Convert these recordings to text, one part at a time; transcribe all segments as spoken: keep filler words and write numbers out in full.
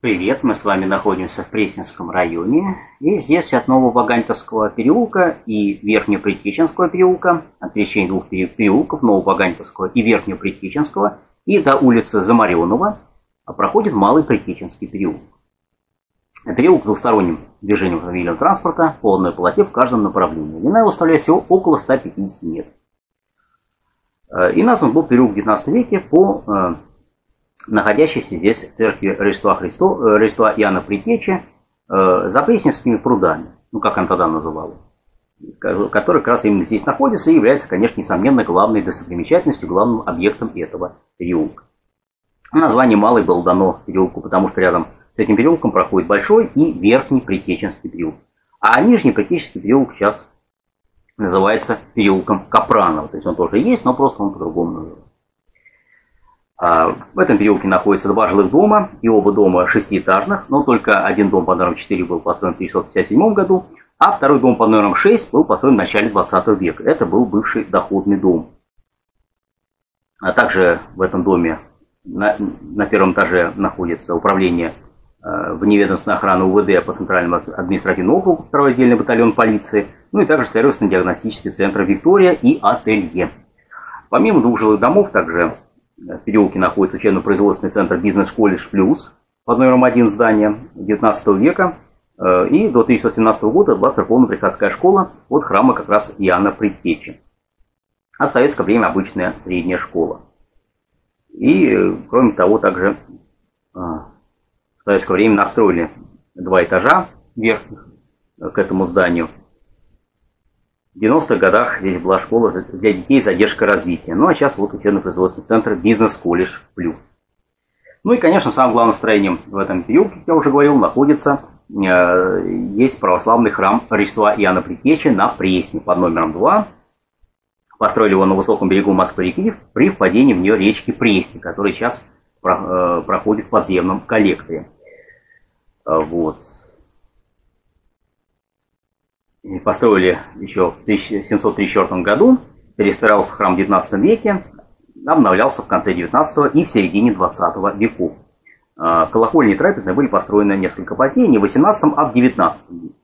Привет, мы с вами находимся в Пресненском районе, и здесь от нового Ваганьковского переулка и Верхнего Предтеченского переулка, от пересечения двух переулков, нового Ваганьковского и Верхнего Предтеченского, и до улицы Замаренова проходит Малый Предтеченский переулок. Переулок с двусторонним движением автомобильного транспорта, в полной полосе в каждом направлении. Длина его составляет всего около ста пятидесяти метров. И назван был переулок в девятнадцатом веке по находящейся здесь в церкви Рождества, Христо, Рождества Иоанна Предтечи э, за Пресненскими прудами, ну как она тогда называла, которая как раз именно здесь находится и является, конечно, несомненно, главной достопримечательностью, главным объектом этого переулка. Название Малый было дано переулку, потому что рядом с этим переулком проходит Большой и Верхний Предтеченский переулок. А Нижний Предтеченский переулок сейчас называется переулком Капранова. То есть он тоже есть, но просто он по-другому называется. В этом переулке находятся два жилых дома, и оба дома шестиэтажных, но только один дом по номерам четыре был построен в тысяча девятьсот пятьдесят седьмом году, а второй дом по номерам шесть был построен в начале двадцатого века. Это был бывший доходный дом. А также в этом доме на, на первом этаже находится управление э, вневедомственной охраны У В Д по центральному административному округу, второй отдельный батальон полиции, ну и также сервисно-диагностические центры «Виктория» и «Ателье». Помимо двух жилых домов, также в переулке находится учебно-производственный центр «Бизнес-колледж плюс» под номером один здания девятнадцатого века. И до тысяча девятьсот семнадцатого года была церковно-приходская школа от храма как раз Иоанна Предтечи. А в советское время обычная средняя школа. И, кроме того, также в советское время настроили два этажа верхних к этому зданию. В девяностых годах здесь была школа для детей с задержкой развития. Ну а сейчас вот учебно-производственный центр «Бизнес-колледж плюс». Ну и, конечно, самым главным строением в этом переулке, как я уже говорил, находится, э, есть православный храм Рождества Иоанна Предтечи на Пресне под номером два. Построили его на высоком берегу Москвы-реки при впадении в нее речки Пресни, которая сейчас про, э, проходит в подземном коллекторе. Вот. Построили еще в тысяча семьсот тридцать четвёртом году, перестраивался храм в девятнадцатом веке, обновлялся в конце девятнадцатого и в середине двадцатого веков. Колокольни и трапезные были построены несколько позднее, не в восемнадцатом, а в девятнадцатом веке.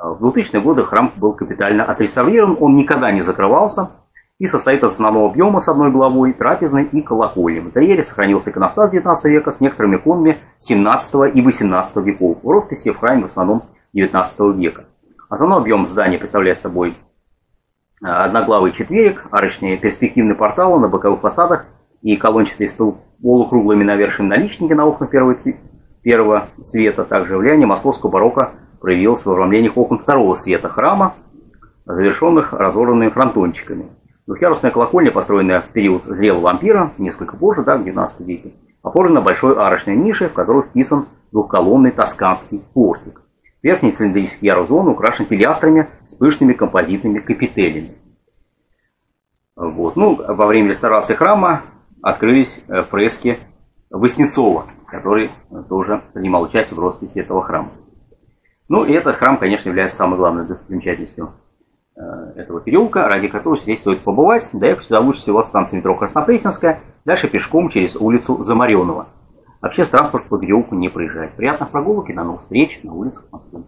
В двухтысячные годы храм был капитально отреставрирован, он никогда не закрывался и состоит из основного объема с одной главой, трапезной и колокольни. В интерьере сохранился иконостас девятнадцатого века с некоторыми иконами семнадцатого и восемнадцатого веков. В росписи в храме в основном девятнадцатого века. Основной объем здания представляет собой одноглавый четверик, арочные перспективные порталы на боковых фасадах и колончатые с полукруглыми навершенными наличники на окнах первого, первого света. Также влияние московского барокко проявилось в оформлении окон второго света храма, завершенных разорванными фронтончиками. Двухъярусная колокольня, построенная в период зрелого ампира, несколько позже, да, в девятнадцатом веке, оформлена большой арочной нишей, в которую вписан двухколонный тосканский портик. Верхний цилиндрический ярус зоны украшен пилястрами с пышными композитными капителями. Вот. Ну, во время реставрации храма открылись фрески Васнецова, который тоже принимал участие в росписи этого храма. Ну и этот храм, конечно, является самой главной достопримечательностью этого переулка, ради которого здесь стоит побывать. Доехать сюда лучше всего от станции метро Краснопресненская, дальше пешком через улицу Замаренова. Общественный транспорт по переулку не проезжает. Приятных прогулок и до новых встреч на улицах Москвы.